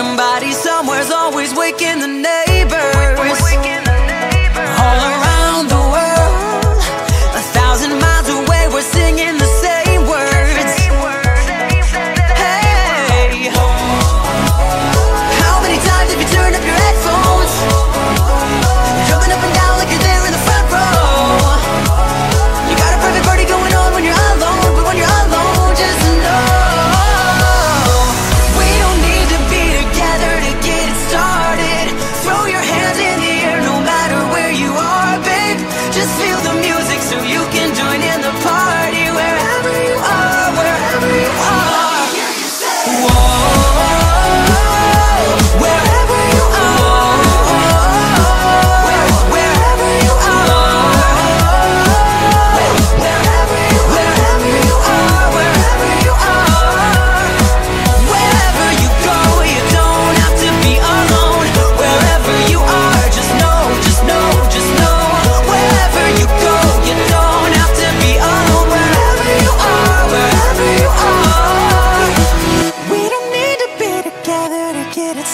Somebody somewhere's always waking the neighbors. All around the world, 1,000 miles away, we're singing the same words. Hey, how many times have you turned up your headphones, jumping up and down like you're there in the front row? You got a private party going on when you're alone, but when you're alone, just know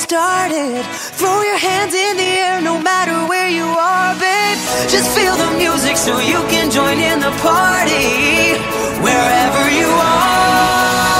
started. Throw your hands in the air, no matter where you are, babe. Just feel the music so you can join in the party, wherever you are.